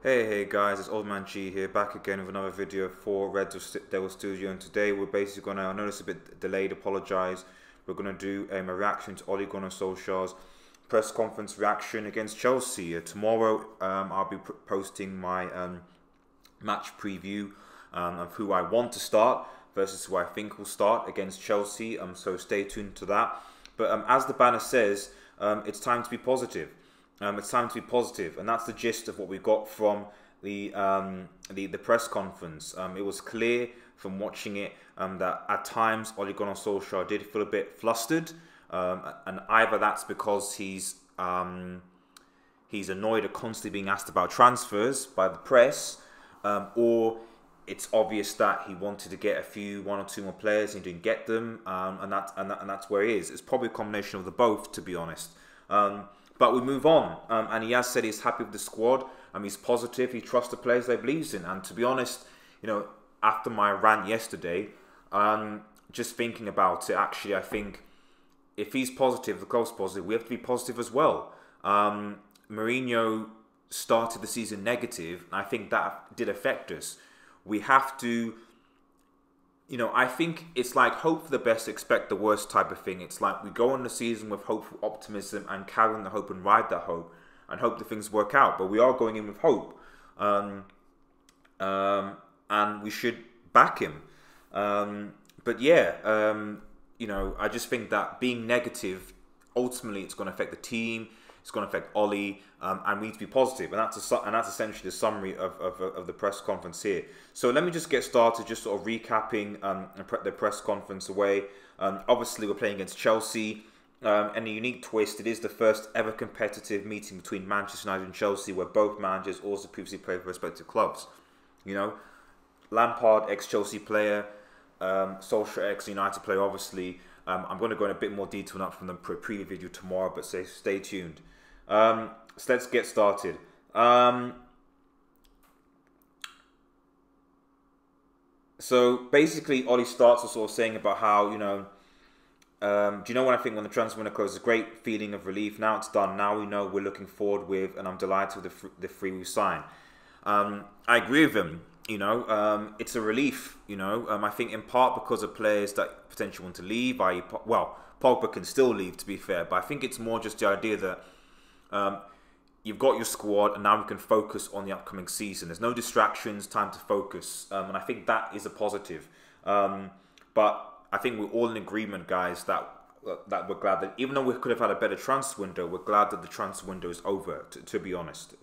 Hey guys, it's Old Man G here, back again with another video for Red Devil Studio, and today we're basically going to, I know it's a bit delayed, apologise, we're going to do a reaction to Ole Gunnar Solskjaer's press conference reaction against Chelsea. Tomorrow I'll be posting my match preview of who I want to start versus who I think will start against Chelsea, so stay tuned to that. But as the banner says, it's time to be positive. And that's the gist of what we got from the press conference. It was clear from watching it that at times Ole Gunnar Solskjaer did feel a bit flustered, and either that's because he's annoyed at constantly being asked about transfers by the press, or it's obvious that he wanted to get one or two more players and he didn't get them, and that's where he is. It's probably a combination of the both, to be honest. But we move on, and he has said he's happy with the squad, he's positive, he trusts the players they believes in. And to be honest, you know, after my rant yesterday, just thinking about it, actually, I think if he's positive, the club's positive, we have to be positive as well. Mourinho started the season negative, and I think that did affect us. We have to, you know, I think it's like hope for the best, expect the worst type of thing. It's like we go on the season with hopeful optimism and carry on the hope and ride that hope and hope that things work out. But we are going in with hope, and we should back him. But yeah, you know, I just think that being negative, ultimately it's going to affect the team. It's going to affect Ole, and we need to be positive, and that's essentially the summary of the press conference here. So let me just get started, just sort of recapping the press conference away. Obviously, we're playing against Chelsea, and a unique twist. It is the first ever competitive meeting between Manchester United and Chelsea, where both managers also previously played for respective clubs. You know, Lampard, ex-Chelsea player, Solskjaer, ex-United player, obviously. I'm going to go in a bit more detail up from the preview video tomorrow, but stay tuned. So let's get started. So basically, Ole starts us sort of saying about how, you know, do you know what I think when the transfer window closes? A great feeling of relief. Now it's done. Now we know we're looking forward with, and I'm delighted with the three we signed. I agree with him. You know, it's a relief, you know. I think in part because of players that potentially want to leave. Well, Pogba can still leave, to be fair. But I think it's more just the idea that you've got your squad and now we can focus on the upcoming season. There's no distractions, time to focus. And I think that is a positive. But I think we're all in agreement, guys, that we're glad that even though we could have had a better transfer window, we're glad that the transfer window is over, to be honest.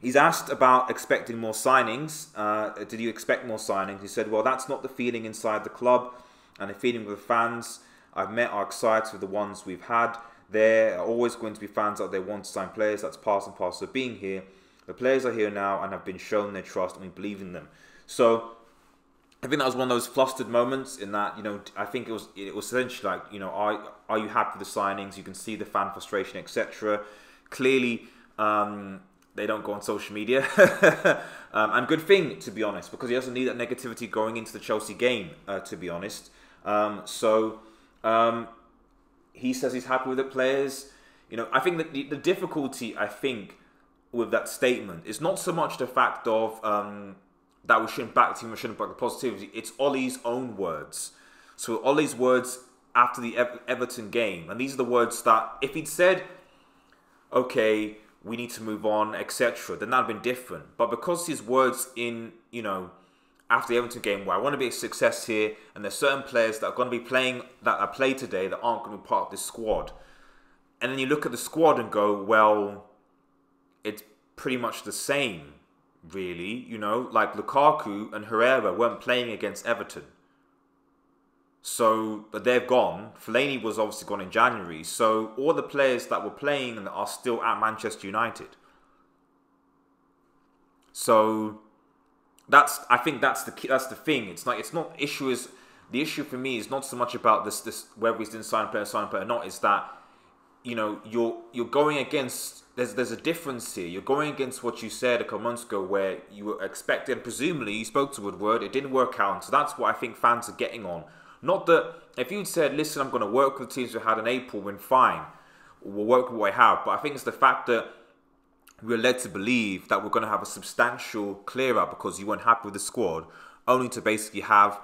He's asked about expecting more signings. Did you expect more signings? He said, well, that's not the feeling inside the club and the feeling with the fans I've met are excited with the ones we've had. There are always going to be fans out there want to sign players. That's part and parcel of being here. The players are here now and have been shown their trust and we believe in them. So I think that was one of those flustered moments in that, you know, I think it was essentially like, you know, are you happy with the signings? You can see the fan frustration, etc. Clearly, they don't go on social media. And good thing, to be honest, because he doesn't need that negativity going into the Chelsea game, to be honest. He says he's happy with the players. You know, I think that the difficulty, I think, with that statement is not so much the fact of that we shouldn't back the team, we shouldn't back the positivity. It's Ole's own words. So Ole's words after the Everton game. And these are the words that, if he'd said, okay, we need to move on, etc., then that would have been different. But because his words in, you know, after the Everton game, where I want to be a success here, and there's certain players that are going to be playing, that I play today, that aren't going to be part of this squad. And then you look at the squad and go, well, it's pretty much the same, really. You know, like Lukaku and Herrera weren't playing against Everton. So, but they've gone. Fellaini was obviously gone in January. So, all the players that were playing and are still at Manchester United. So, I think that's the thing. It's like the issue for me is not so much about this whether he's in sign player or not. It's that, you know, you're going against. There's a difference here. You're going against what you said a couple months ago, where you were expected, and presumably you spoke to Woodward. It didn't work out. So that's what I think fans are getting on. Not that if you'd said, listen, I'm going to work with the teams we had in April, then fine. We'll work with what I have. But I think it's the fact that we were led to believe that we're going to have a substantial clear-out because you weren't happy with the squad, only to basically have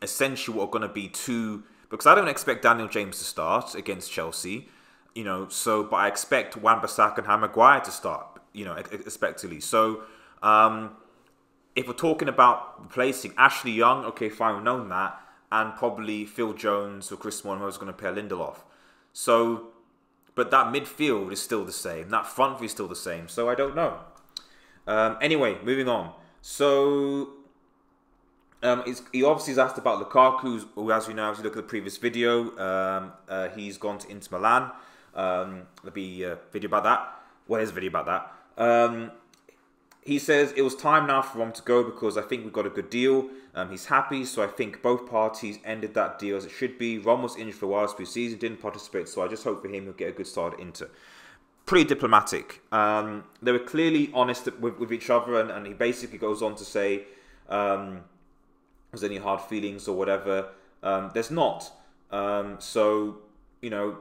essentially what are going to be two... Because I don't expect Daniel James to start against Chelsea, you know, so... But I expect Wan-Bissaka and Harry Maguire to start, you know, expectedly. So, if we're talking about replacing Ashley Young, okay, fine, we've known that, and probably Phil Jones or Chris Moore, who's going to pair Lindelof. So... But that midfield is still the same. That front three is still the same. So I don't know. Anyway, moving on. So he obviously is asked about Lukaku, who, as we know, as you look at the previous video, he's gone to Inter Milan. There'll be a video about that. Well, there's a video about that. He says it was time now for him to go because I think we got a good deal. He's happy, so I think both parties ended that deal as it should be. Ron was injured for a while this pre-season, didn't participate, so I just hope for him he'll get a good start at Inter. Pretty diplomatic. They were clearly honest with each other, and he basically goes on to say, "There's any hard feelings or whatever?" There's not. So you know.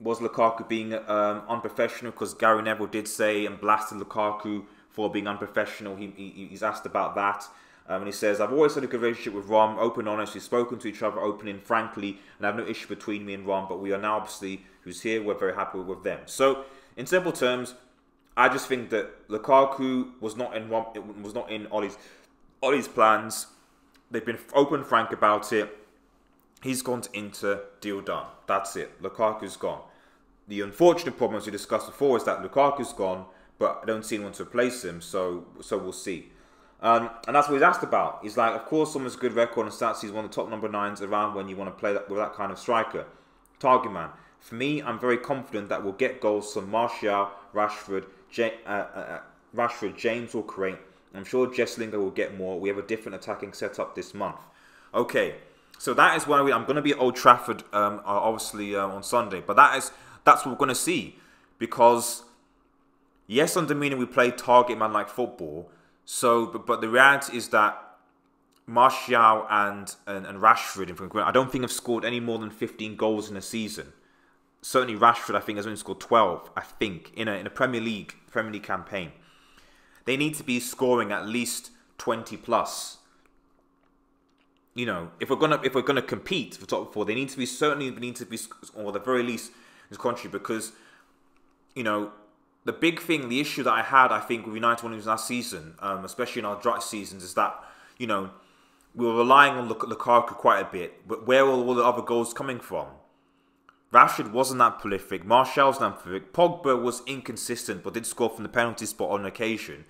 Was Lukaku being unprofessional? Because Gary Neville did say and blasted Lukaku for being unprofessional. He's asked about that. And he says, I've always had a good relationship with Rom, open, honest. We've spoken to each other openly and frankly, and I have no issue between me and Rom, but we are now obviously who's here. We're very happy with them. So, in simple terms, I just think that Lukaku was not in Ole's plans. They've been open and frank about it. He's gone to Inter, deal done. That's it. Lukaku's gone. The unfortunate problem, as we discussed before, is that Lukaku's gone, but I don't see anyone to replace him, so we'll see. And that's what he's asked about. He's like, of course, someone's good record and stats. He's one of the top number 9s around when you want to play that, with that kind of striker. Target man. For me, I'm very confident that we'll get goals from Martial, Rashford, James will create. I'm sure Jesse Lingard will get more. We have a different attacking setup this month. Okay. So that is why I'm going to be at Old Trafford, obviously, on Sunday. But that's what we're going to see. Because, yes, on Dominion we play target man-like football. So, but the reality is that Martial and Rashford, I don't think have scored any more than 15 goals in a season. Certainly Rashford, I think, has only scored 12, I think, in a Premier League campaign. They need to be scoring at least 20+. You know, if we're gonna compete for top 4, they need to be or at the very least in this country, because you know the big thing, the issue that I had, I think, with United when it was last season, especially in our dry seasons, is that you know we were relying on Lukaku quite a bit, but where were all the other goals coming from? Rashford wasn't that prolific, Martial's not prolific, Pogba was inconsistent but did score from the penalty spot on occasion.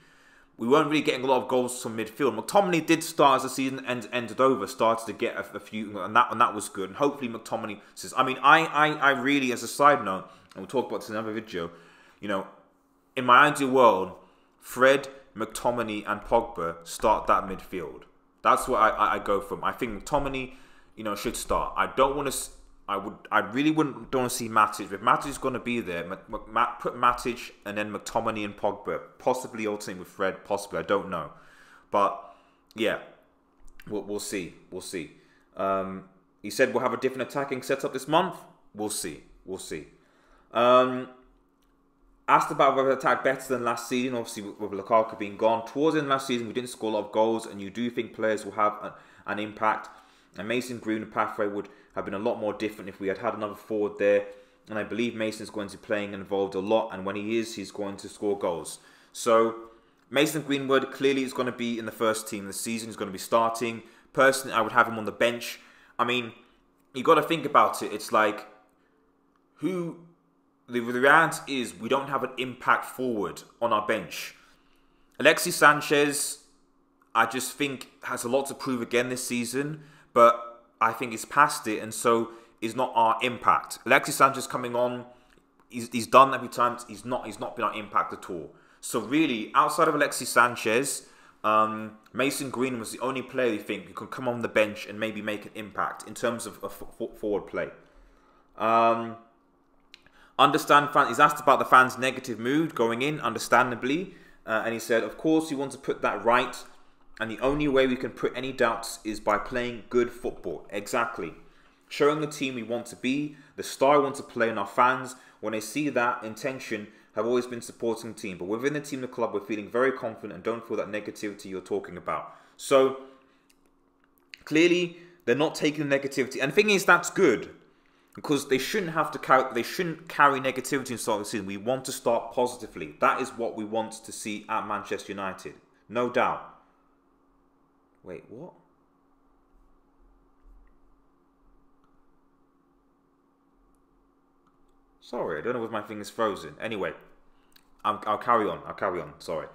We weren't really getting a lot of goals from midfield. McTominay did start as the season ended over, started to get a few, and that was good. And hopefully McTominay says, I mean, I really, as a side note, and we'll talk about this in another video, you know, in my ideal world, Fred, McTominay, and Pogba start that midfield. That's what I go from. I think McTominay, you know, should start. I don't want to. I really don't want to see Matic. If Matic is going to be there, put Matic and then McTominay and Pogba, possibly alternating with Fred, possibly, I don't know, but yeah, we'll see, we'll see. He said we'll have a different attacking setup this month. We'll see, we'll see. Asked about whether we attack better than last season. Obviously, with Lukaku being gone, towards the end of last season we didn't score a lot of goals, and you do think players will have an impact. And Mason Greenwood pathway would have been a lot more different if we had had another forward there. And I believe Mason's going to be playing involved a lot. And when he is, he's going to score goals. So, Mason Greenwood clearly is going to be in the first team this season. He's going to be starting. Personally, I would have him on the bench. I mean, you've got to think about it. It's like, who... The reality is we don't have an impact forward on our bench. Alexis Sanchez, I just think, has a lot to prove again this season. But I think it's past it, and so is not our impact. Alexis Sanchez coming on, he's done every time. He's not been our impact at all. So really, outside of Alexis Sanchez, Mason Green was the only player you think you can come on the bench and maybe make an impact in terms of a forward play. He's asked about the fans' negative mood going in, understandably, and he said, of course, you want to put that right. And the only way we can put any doubts is by playing good football. Exactly. Showing the team we want to be, the star we want to play, and our fans, when they see that intention, have always been supporting the team, but within the team, the club, we're feeling very confident and don't feel that negativity you're talking about. So clearly, they're not taking the negativity, and the thing is, that's good, because they shouldn't have to carry. They shouldn't carry negativity in starting the season. We want to start positively. That is what we want to see at Manchester United, no doubt. Wait, what? Sorry, I don't know if my thing is frozen. Anyway, I'll carry on. I'll carry on. Sorry.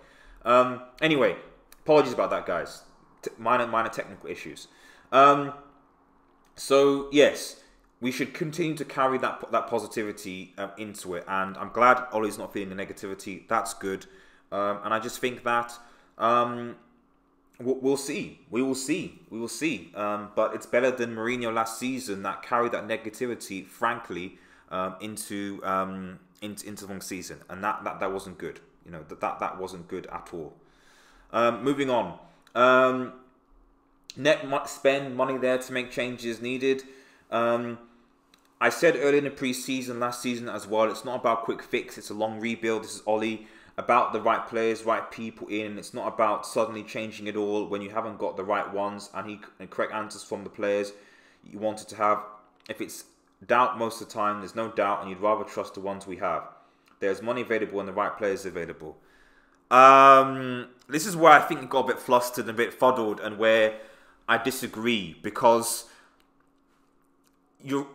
Anyway, apologies about that, guys. Minor technical issues. So yes, we should continue to carry that positivity into it, and I'm glad Ole's not feeling the negativity. That's good, and I just think that we'll see. We will see. We will see. But it's better than Mourinho last season that carried that negativity, frankly, into the long season, and that wasn't good. You know, that wasn't good at all. Moving on. Spend money there to make changes needed. I said earlier in the pre-season, last season as well, it's not about quick fix, it's a long rebuild. This is Ole, about the right players, right people in. It's not about suddenly changing it all when you haven't got the right ones and correct answers from the players you wanted to have. If it's doubt most of the time, there's no doubt, and you'd rather trust the ones we have. There's money available and the right players available. This is where I think it got a bit flustered and a bit fuddled, and where I disagree, because you're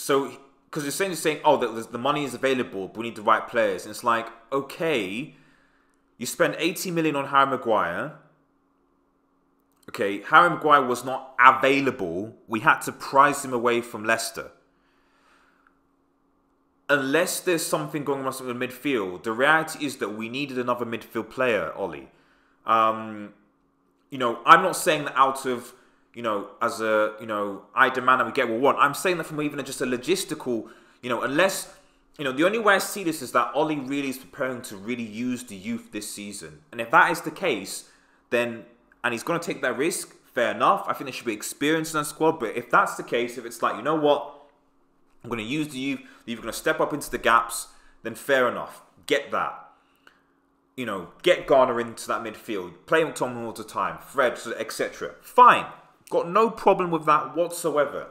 saying, oh, the money is available, but we need the right players, and it's like, okay, you spend 80 million on Harry Maguire. Okay, Harry Maguire was not available. We had to prize him away from Leicester. Unless there's something going on in the midfield, the reality is that we needed another midfield player, Ole. You know, I'm not saying that out of, you know, as a, you know, I demand and we get what we want. I'm saying that from even just a logistical, you know, unless, you know, the only way I see this is that Ole really is preparing to really use the youth this season. And if that is the case, then, and he's going to take that risk, fair enough. I think there should be experience in that squad. But if that's the case, if it's like, you know what, I'm going to use the youth, you're going to step up into the gaps, then fair enough. Get that. You know, get Garner into that midfield. Play McTominay all the time. Fred, etc. Fine. Got no problem with that whatsoever.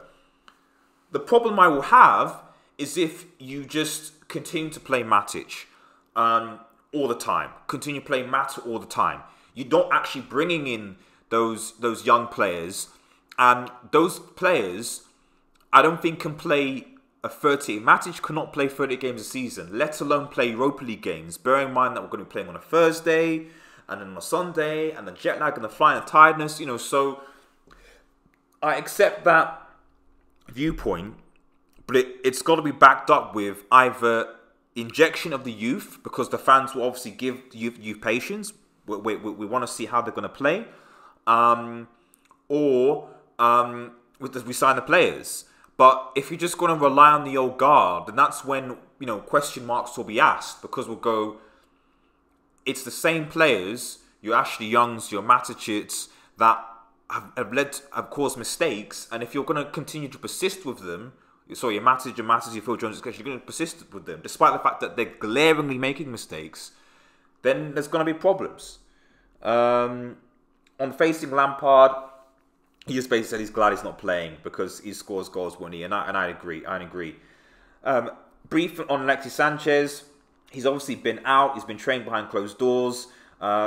The problem I will have is if you just continue to play Matic all the time. Continue playing Mata all the time. You're not actually bringing in those young players. And those players, I don't think can play a 30. Matic cannot play 30 games a season, let alone play Europa League games. Bearing in mind that we're going to be playing on a Thursday, and then on a Sunday, and the jet lag, and the flying, and tiredness, you know. So I accept that viewpoint, but it's got to be backed up with either injection of the youth, because the fans will obviously give the youth patience. We want to see how they're going to play, or we sign the players. But if you're just going to rely on the old guard, then that's when, you know, question marks will be asked, because we'll go, it's the same players, your Ashley Youngs, your Maticits, that have caused mistakes. And if you're going to continue to persist with them, sorry, your Matic, your Phil Jones, you're going to persist with them, despite the fact that they're glaringly making mistakes, then there's going to be problems. On facing Lampard, he just basically said he's glad he's not playing because he scores goals, won't he? And I agree. I agree. Brief on Alexis Sanchez. He's obviously been out. He's been trained behind closed doors. I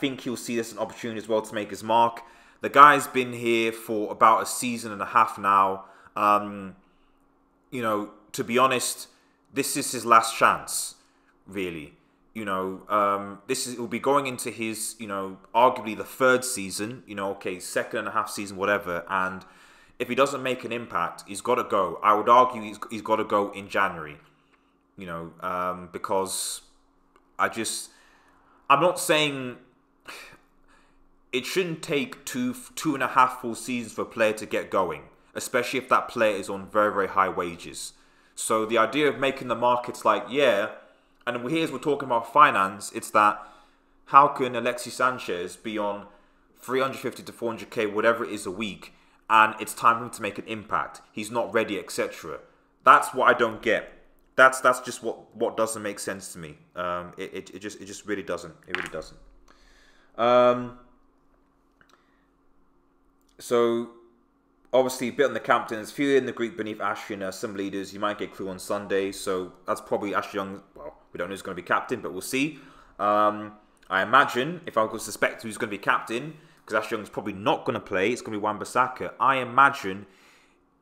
think he'll see this as an opportunity as well to make his mark. The guy's been here for about a season and a half now. You know, to be honest, this is his last chance, really. You know, it will be going into his, you know, arguably the third season, you know, okay, second and a half season, whatever. And if he doesn't make an impact, he's got to go. I would argue he's got to go in January, you know, because I'm not saying it shouldn't take two and a half full seasons for a player to get going, especially if that player is on very, very high wages. So the idea of making the market's like, yeah. And here, as we're talking about finance, it's that how can Alexis Sanchez be on 350 to 400k, whatever it is, a week, and it's time for him to make an impact. He's not ready, etc. That's what I don't get. that's just what doesn't make sense to me. It just really doesn't. It really doesn't. So obviously a bit on the captains, few in the group beneath Ashley and some leaders. You might get a clue on Sunday, so that's probably Ashley Young. Well, we don't know who's going to be captain, but we'll see. I imagine if I could suspect who's going to be captain, because Ashley Young's probably not going to play, it's going to be Wan-Bissaka. I imagine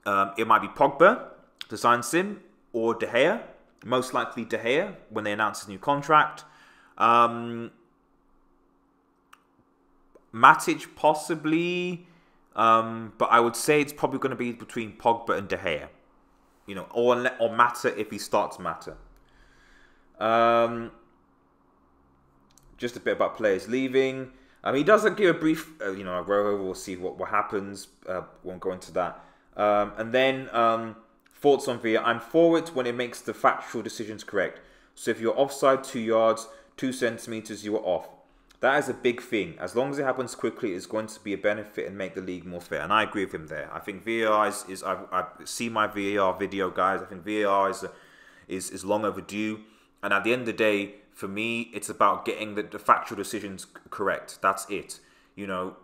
it might be Pogba to sign Sim or De Gea, most likely De Gea when they announce his new contract. Matic possibly, but I would say it's probably going to be between Pogba and De Gea, you know, or Mata if he starts Mata. Just a bit about players leaving. He does give a brief, you know, we'll see what happens. Won't go into that. And then thoughts on VAR. I'm for it when it makes the factual decisions correct. So if you're offside 2 yards, 2 centimeters, you are off. That is a big thing. As long as it happens quickly, it's going to be a benefit and make the league more fair. And I agree with him there. I think VAR is I've seen my VAR video, guys. I think VAR is long overdue. And at the end of the day, for me, it's about getting the factual decisions correct. That's it. You know,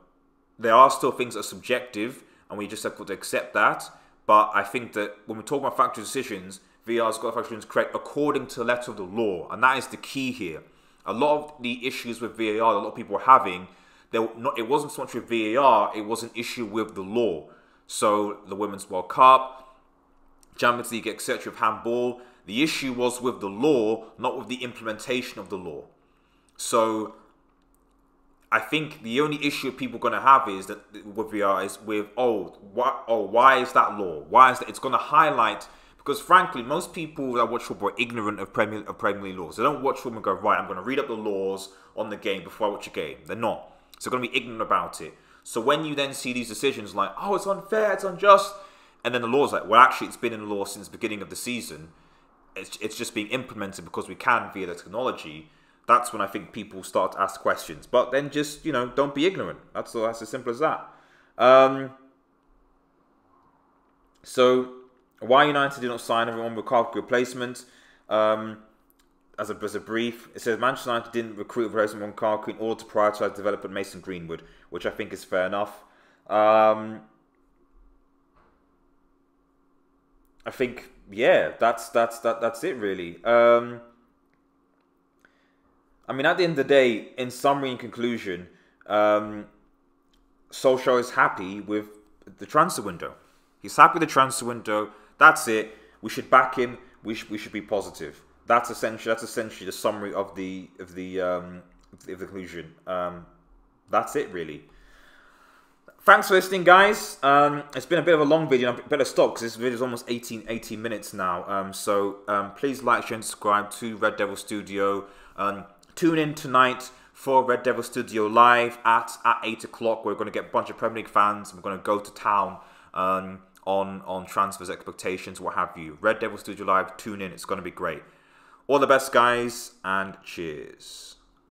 there are still things that are subjective, and we just have to accept that. But I think that when we talk about factual decisions, VAR's got factual decisions correct according to the letter of the law. And that is the key here. A lot of the issues with VAR that a lot of people were having, it wasn't so much with VAR, it was an issue with the law. So the Women's World Cup, Champions League, etc. of handball, the issue was with the law, not with the implementation of the law. So I think the only issue people are going to have is that with VAR is with, why is that law? Why is that? It's going to highlight. Because frankly, most people that watch football are ignorant of Premier League laws. They don't watch football and go, right, I'm going to read up the laws on the game before I watch a game. They're not. So they're going to be ignorant about it. So when you then see these decisions like, oh, it's unfair, it's unjust. And then the law's like, well, actually, it's been in the law since the beginning of the season. It's just being implemented because we can via the technology. That's when I think people start to ask questions. But then just, you know, don't be ignorant. That's as simple as that. So why United did not sign everyone with Lukaku replacement? As a brief, it says Manchester United didn't recruit a replacement on Lukaku in order to prioritise development Mason Greenwood, which I think is fair enough. I think, yeah, that's it really. I mean, at the end of the day, in summary and conclusion, Solskjaer is happy with the transfer window. He's happy with the transfer window. That's it. We should back him. We should be positive. That's essentially the summary of the conclusion. That's it really. Thanks for listening, guys. It's been a bit of a long video. I better stop because this video is almost 18 minutes now. So please like, share, and subscribe to Red Devil Studio. Tune in tonight for Red Devil Studio live at 8 o'clock. We're going to get a bunch of Premier League fans. We're going to go to town on transfers, expectations, what have you. Red Devil Studio live, tune in, it's going to be great. All the best, guys, and cheers.